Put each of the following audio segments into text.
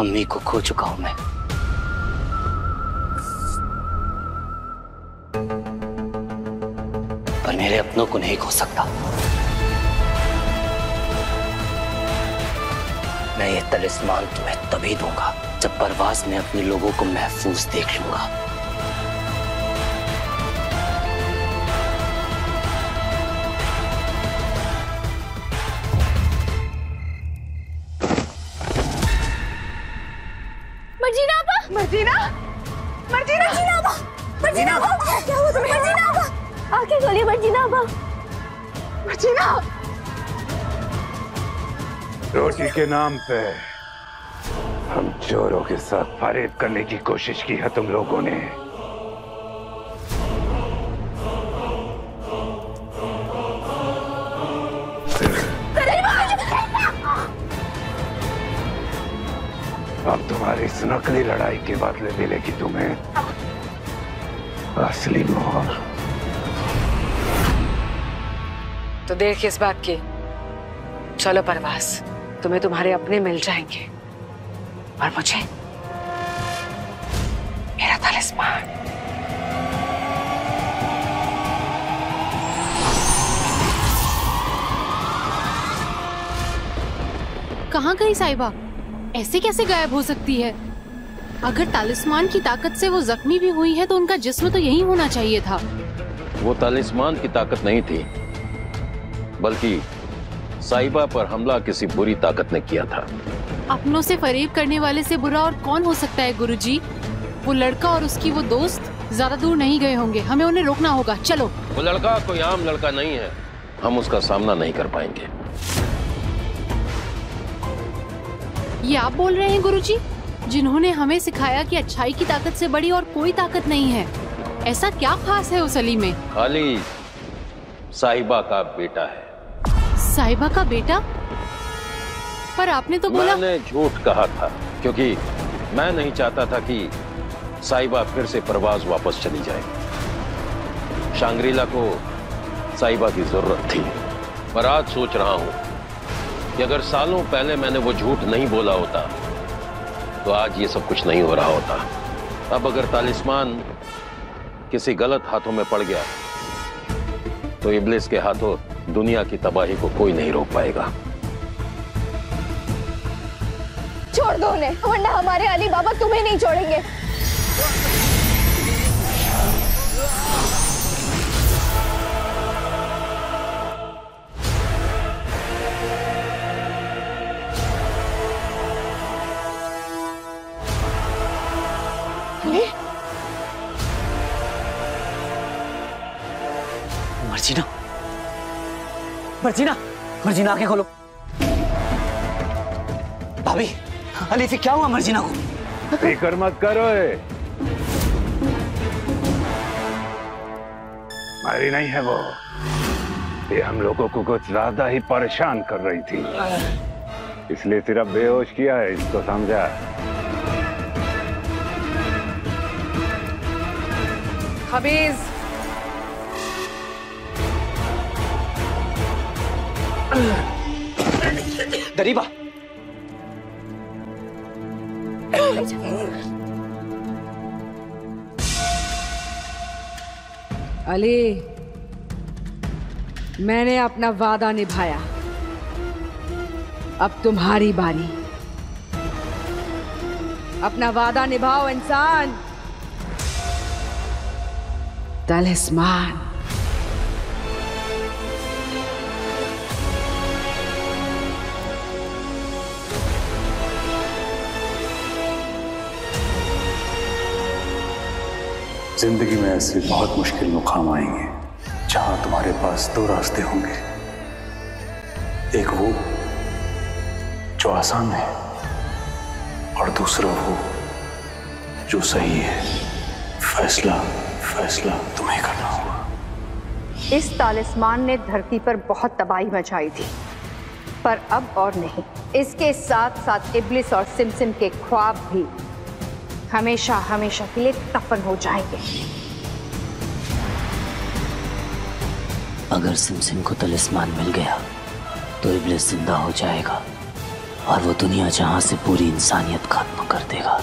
अम्मी को खो चुका हूं मैं। पर मेरे अपनों को नहीं खो सकता। मैं ये तलिस्मान तुम्हें तभी दूंगा जब परवाज में अपने लोगों को महफूज देख लूंगा। मर्जीना, मर्जीना, मर्जीना, क्या हुआ तुम्हें? मर्जीना, आंखें खोलिए मर्जीना, मर्जीना। रोटी के नाम पे हम चोरों के साथ फरेब करने की कोशिश की है तुम लोगों ने। अब तुम्हारी इस नकली लड़ाई के बाद ले मिलेगी तुम्हें असली मोहर। तो देर किस बात की? चलो परवाज, तुम्हें तुम्हारे अपने मिल जाएंगे और मुझे मेरा तलिस्मान। कहाँ गई साहिबा? ऐसे कैसे गायब हो सकती है? अगर तालिस्मान की ताकत से वो जख्मी भी हुई है तो उनका जिस्म तो यही होना चाहिए था। वो तालिस्मान की ताकत नहीं थी, बल्कि साहिबा पर हमला किसी बुरी ताकत ने किया था। अपनों से फरेब करने वाले से बुरा और कौन हो सकता है गुरुजी? वो लड़का और उसकी वो दोस्त ज्यादा दूर नहीं गए होंगे, हमें उन्हें रोकना होगा। चलो। वो लड़का कोई आम लड़का नहीं है, हम उसका सामना नहीं कर पाएंगे। ये आप बोल रहे हैं गुरुजी, जिन्होंने हमें सिखाया कि अच्छाई की ताकत से बड़ी और कोई ताकत नहीं है? ऐसा क्या खास है उस अली में? अली साहिबा का बेटा है। साहिबा का बेटा? पर आपने तो बोला। मैंने झूठ कहा था क्योंकि मैं नहीं चाहता था कि साहिबा फिर से परवाज वापस चली जाए। शांग्रीला को साहिबा की जरूरत थी। पर आज सोच रहा हूँ कि अगर सालों पहले मैंने वो झूठ नहीं बोला होता तो आज ये सब कुछ नहीं हो रहा होता। अब अगर तालिस्मान किसी गलत हाथों में पड़ गया तो इब्लिस के हाथों दुनिया की तबाही को कोई नहीं रोक पाएगा। छोड़ दो उन्हें, वरना हमारे अली बाबा तुम्हें नहीं छोड़ेंगे। मर्जीना, मर्जीना, मर्जीना आंखें खोलो। भाभी, अली से क्या हुआ मर्जीना को? फिक्र मत करो, मारी नहीं है वो। ये हम लोगों को कुछ ज्यादा ही परेशान कर रही थी, इसलिए सिर्फ बेहोश किया है इसको, समझा? हबीज, दरीबा, अली, मैंने अपना वादा निभाया, अब तुम्हारी बारी। अपना वादा निभाओ इंसान। तलिस्मान जिंदगी में ऐसे बहुत मुश्किल मुकाम आएंगे जहां तुम्हारे पास दो रास्ते होंगे, एक वो जो आसान है और दूसरा वो जो सही है। फैसला तुम्हें करना होगा। इस तालिस्मान ने धरती पर बहुत तबाही मचाई थी, पर अब और नहीं। इसके साथ साथ इब्लिस और सिमसिम के ख्वाब भी हमेशा हमेशा के लिए दफन हो जाएंगे। अगर सिमसिम को तलिस्मान मिल गया तो इब्लिस जिंदा हो जाएगा और वो दुनिया जहां से पूरी इंसानियत खत्म कर देगा।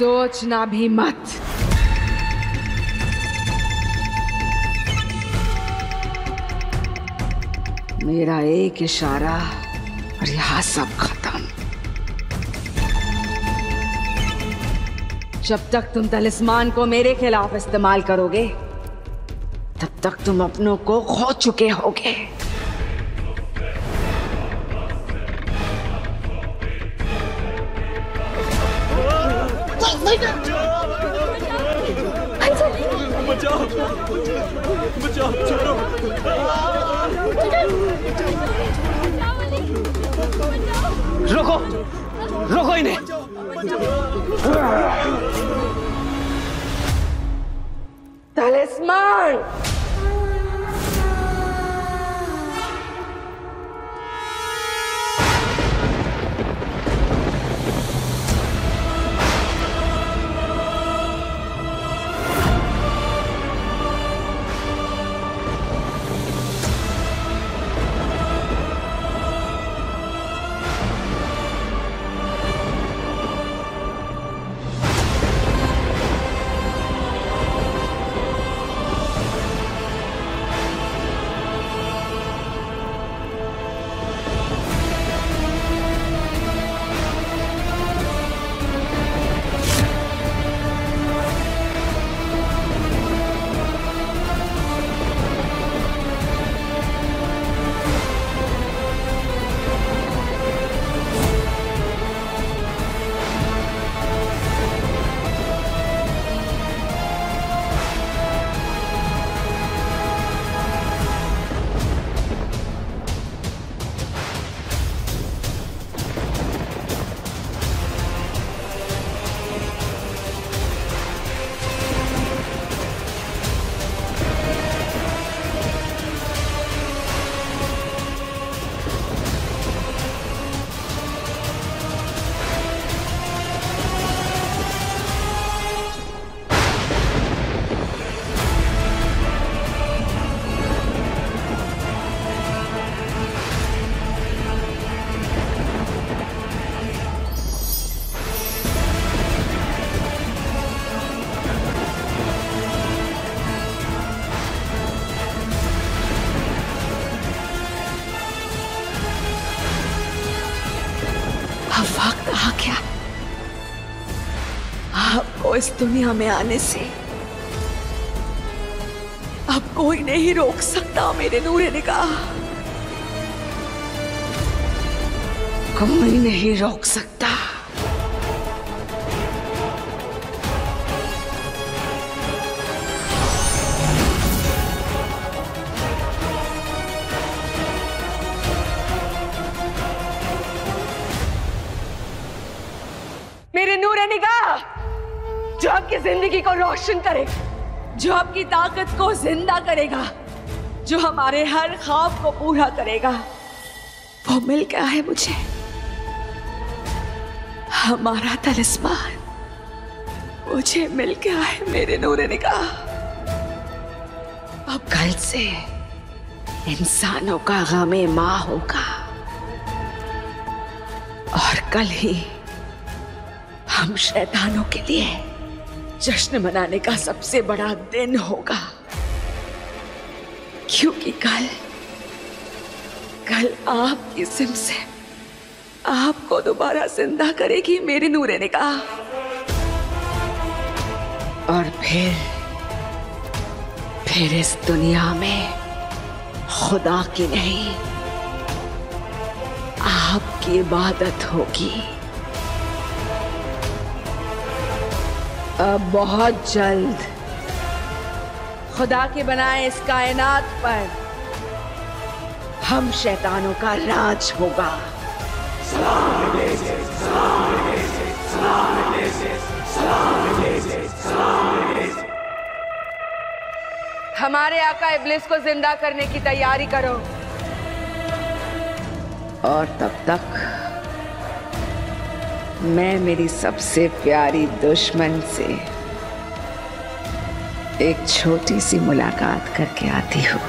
सोचना भी मत। मेरा एक इशारा और यहाँ सब खत्म। जब तक तुम तलिस्मान को मेरे खिलाफ इस्तेमाल करोगे तब तक तुम अपनों को खो चुके होगे। रुको, रुको इन्हें। तलिस्मान, इस दुनिया में आने से अब कोई नहीं रोक सकता मेरे नूरे निगाह। कोई नहीं रोक सकता। मेरे नूरे निगाह जो आपकी जिंदगी को रोशन करेगा, जो आपकी ताकत को जिंदा करेगा, जो हमारे हर ख्वाब को पूरा करेगा, वो मिल गया है मुझे। हमारा तलिस्मान मुझे मिल गया है मेरे नूरे निगाह। अब कल से इंसानों का गमे माँ होगा और कल ही हम शैतानों के लिए जश्न मनाने का सबसे बड़ा दिन होगा, क्योंकि कल आपकी सिमसिम आपको दोबारा जिंदा करेगी मेरी नूरे निगाह। और फिर इस दुनिया में खुदा की नहीं आपकी इबादत होगी। अब बहुत जल्द खुदा के बनाए इस कायनात पर हम शैतानों का राज होगा। हमारे आका इब्लिस को जिंदा करने की तैयारी करो। और तब तक मैं मेरी सबसे प्यारी दुश्मन से एक छोटी सी मुलाकात करके आती हूँ।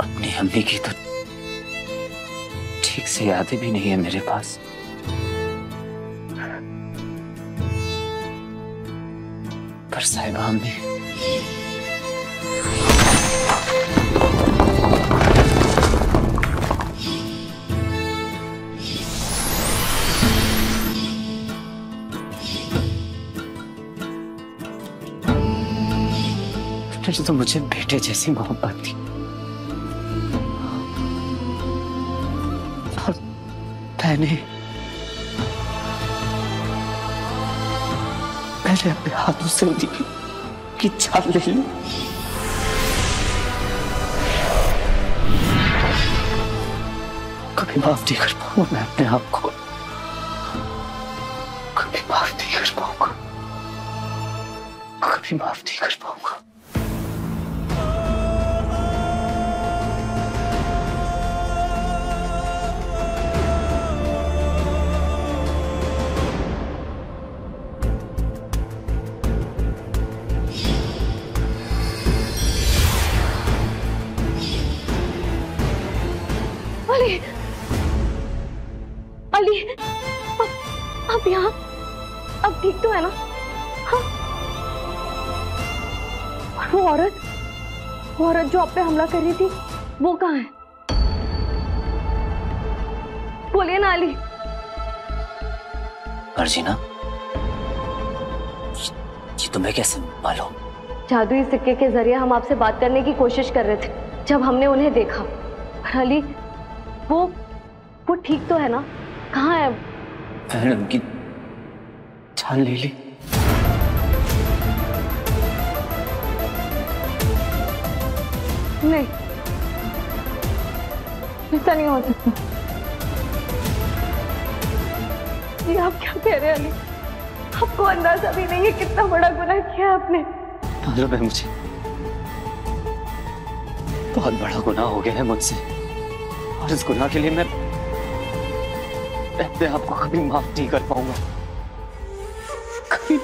अपनी अम्मी की तो ठीक से यादें भी नहीं है मेरे पास। पर साहिबा अम्मी, फिर तो मुझे बेटे जैसी मोहब्बत थी। मैंने अपने हाथों से उनकी की चाल ले ली। कभी माफ नहीं कर पाऊंगा मैं अपने आप को, कभी माफ नहीं कर पाऊंगा, कभी माफ नहीं कर पाऊंगा। अली, अब यहाँ, अब ठीक तो है ना? हाँ। और वो औरत जो आप पे हमला कर रही थी, वो कहाँ है? बोलिए ना अली। मर्जीना, ये तुम्हें कैसे मालूम? जादुई सिक्के के जरिए हम आपसे बात करने की कोशिश कर रहे थे जब हमने उन्हें देखा। पर अली, वो ठीक तो है ना? कहाँ है? मैंने उनकी जान ले ली। नहीं, ऐसा नहीं हो सकता। ये आप क्या कह रहे हैं अली? आपको अंदाजा भी नहीं है कितना बड़ा गुनाह किया आपने। मालूम है मुझे, बहुत बड़ा गुनाह हो गया है मुझसे, और इस गुनाह के लिए मैं आपको कभी माफ नहीं कर पाऊंगा। कभी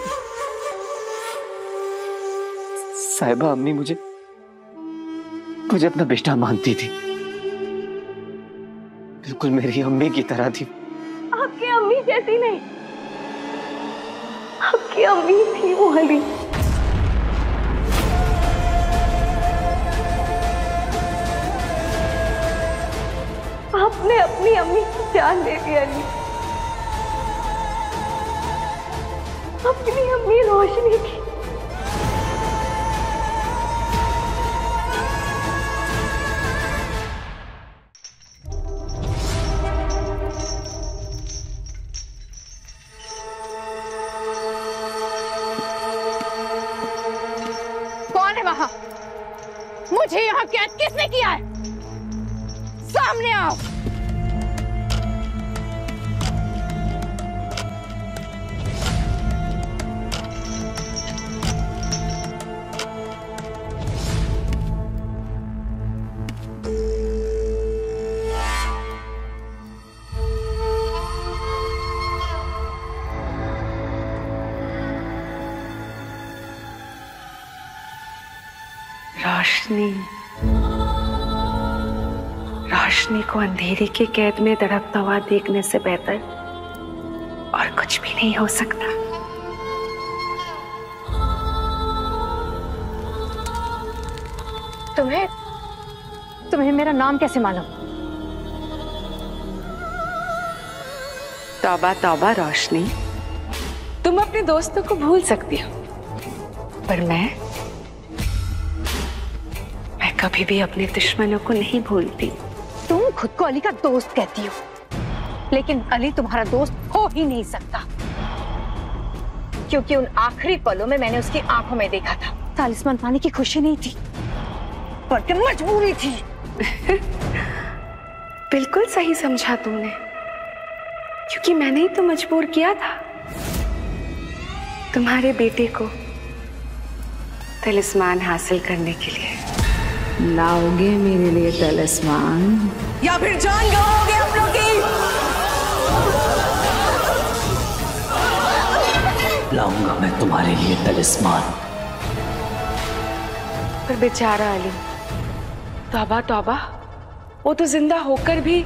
साहिबा अम्मी मुझे अपना बेटा मानती थी, बिल्कुल मेरी अम्मी की तरह थी। आपकी अम्मी जैसी नहीं, आपकी अम्मी थी वो अली। आपने अपनी अम्मी की जान ले ली अली। अपनी अम्मी रोशनी की। कौन है वहां? मुझे यहां कैद किसने किया है? सामने आओ। रोशनी को अंधेरे के कैद में धड़कता हुआ देखने से बेहतर और कुछ भी नहीं हो सकता। तुम्हें मेरा नाम कैसे मालूम? तौबा तौबा रोशनी, तुम अपने दोस्तों को भूल सकती हो, पर मैं कभी भी अपने दुश्मनों को नहीं भूलती। तुम खुद को अली का दोस्त कहती हो, लेकिन अली तुम्हारा दोस्त हो ही नहीं सकता, क्योंकि उन आखिरी पलों में मैंने उसकी आंखों में देखा था। तालिस्मान पाने की खुशी नहीं थी, बल्कि मजबूरी थी। बिल्कुल सही समझा तुमने, क्योंकि मैंने ही तो मजबूर किया था तुम्हारे बेटे को तलिस्मान हासिल करने के लिए। लाओगे मेरे लिए तलिस्मान या फिर जान गवाओगे आप लोग की? लाऊंगा मैं तुम्हारे लिए तलिस्मान। पर बेचारा अली, तौबा तौबा, वो तो जिंदा होकर भी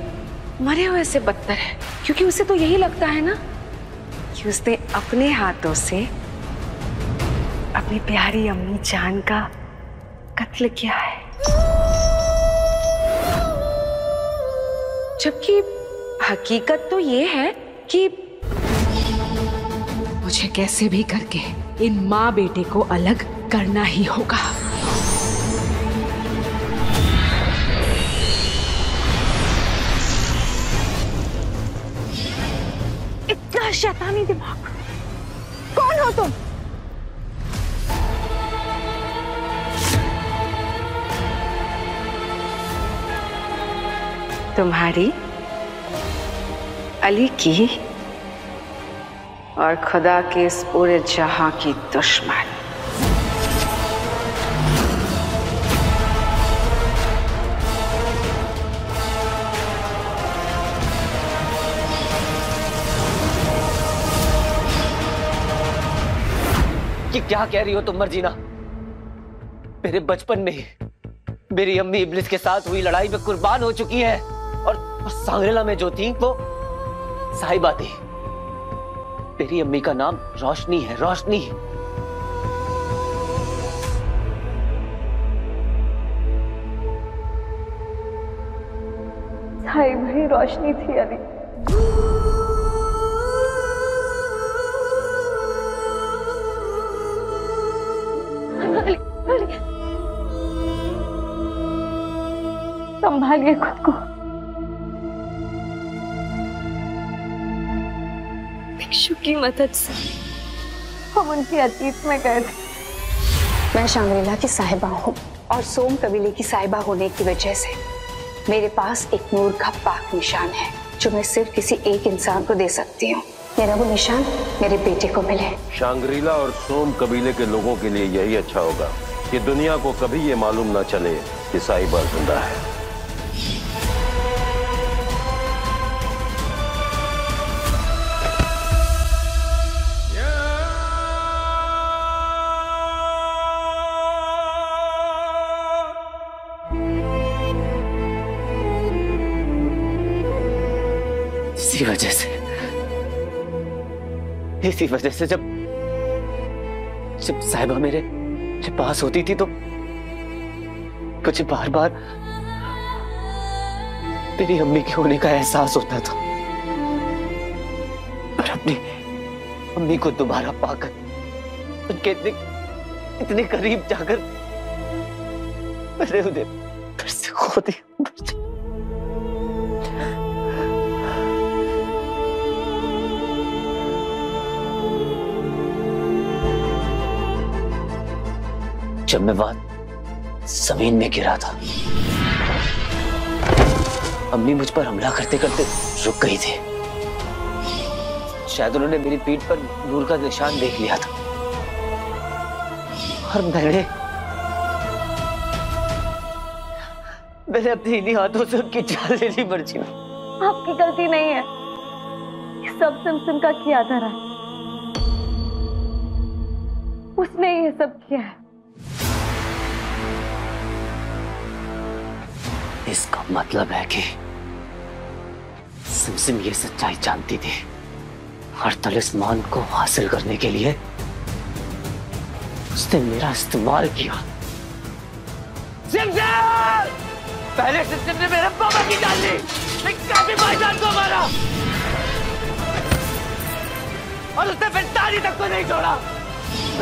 मरे हुए से बदतर है, क्योंकि उसे तो यही लगता है ना कि उसने अपने हाथों से अपनी प्यारी अम्मी जान का कत्ल किया है, जबकि हकीकत तो ये है कि मुझे कैसे भी करके इन माँ बेटे को अलग करना ही होगा। शैतानी दिमाग, कौन हो तुम? तुम्हारी, अली की और खुदा के इस पूरे जहां की दुश्मन। क्या कह रही हो तुम मर्जीना? मेरे बचपन में ही मेरी अम्मी इब्लिस के साथ हुई लड़ाई में कुर्बान हो चुकी है, और सांगरेला में जो थी वो साहिबा थी। मेरी अम्मी का नाम रोशनी है, रोशनी। साहिबा ही रोशनी थी अली। संभालिए खुद को। भिक्षु की मदद से हम उनके अतीत में गए थे। मैं शांग्रीला की साहिबा हूँ, और सोम कबीले की साहिबा होने की वजह से मेरे पास एक नूर का पाक निशान है, जो मैं सिर्फ किसी एक इंसान को दे सकती हूँ। मेरा वो निशान मेरे बेटे को मिले। शांग्रीला और सोम कबीले के लोगों के लिए यही अच्छा होगा कि दुनिया को कभी ये मालूम ना चले कि साहिबा जिंदा है। इसी वजह से जब साहिबा मेरे पास होती थी तो मुझे बार बार तेरी अम्मी के होने का एहसास होता था, और अपनी अम्मी को दोबारा पाकर उनके इतने करीब जाकर मेरे उन्हें फिर से खो दिया। जब मैं बाद जमीन में गिरा था, अम्मी मुझ पर हमला करते करते रुक गई थी। शायद उन्होंने मेरी पीठ पर नूर का निशान देख लिया था, और मैंने अपने इन्हीं हाथों से उनकी जान ले ली। मर्जी में आपकी गलती नहीं है, ये सब सिमसिम का किया था। उसने ये सब किया है। इसका मतलब है कि सिमसिम ये सच्चाई जानती थी, हर तलिस्मान को हासिल करने के लिए उसने मेरा इस्तेमाल किया। सिमसिम! पहले सिमसिम ने मेरे पापा की जान ली, फिर काफी भाईजान को मारा, और उसने फिर ताली तक को नहीं छोड़ा।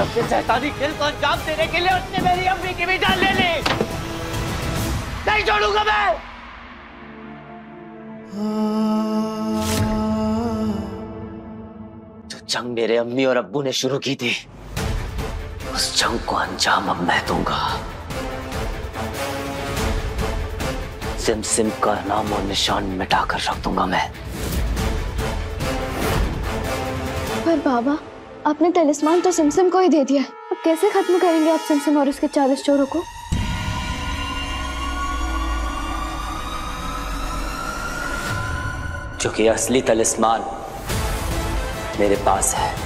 अपने शैतानी खेल को अंजाम देने के लिए उसने मेरी अम्मी की भी जान ले ली। नहीं छोड़ूंगा मैं। जो जंग मेरे अम्मी और अब्बू ने शुरू की थी, उस जंग को अंजाम अब मैं दूंगा। सिमसिम का नाम और निशान मिटा कर रख दूंगा मैं। पर बाबा, आपने टेलिस्मान तो सिमसिम को ही दे दिया, अब कैसे खत्म करेंगे आप सिमसिम और उसके 40 चोरों को? क्योंकि असली तलिस्मान मेरे पास है।